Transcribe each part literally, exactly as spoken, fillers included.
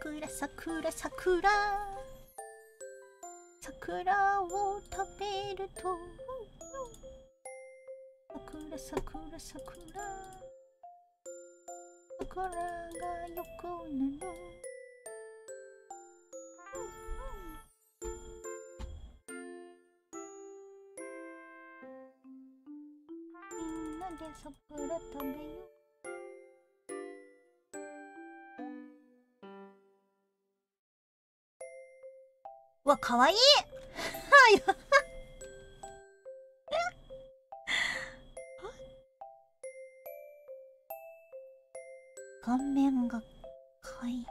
桜桜桜桜を食べると桜桜桜桜がよくなる。桜食べよう。わ、かわいい。は顔面がかわいい。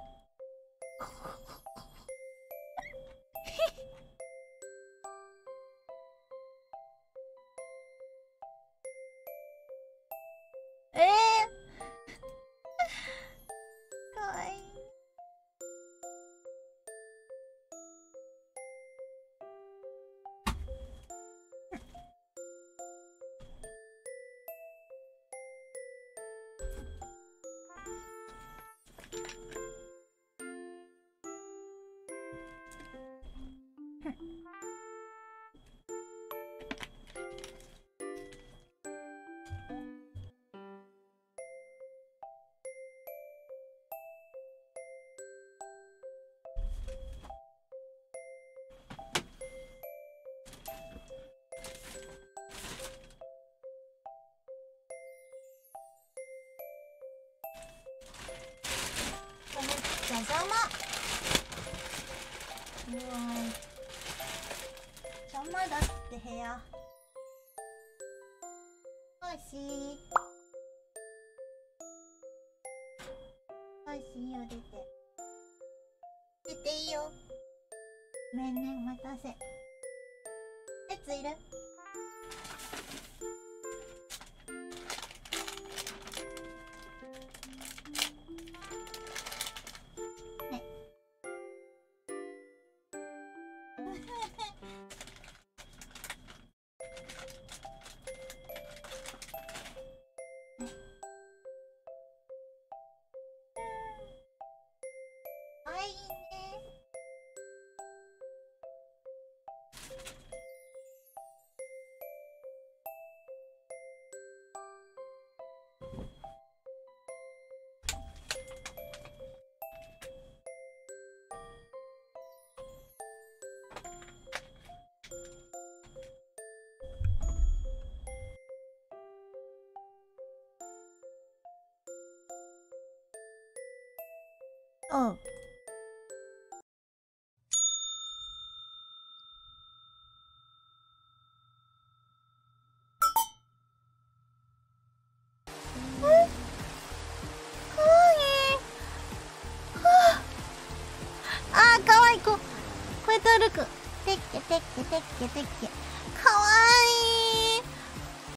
じゃ邪魔。うわ邪魔だって部屋。おいしい。おいしいよ、出て。出ていいよ。ごめんね、待たせ。熱いる？Oh. あー、かわいい子。こうやって歩く。てっけてっけてっけてっけ。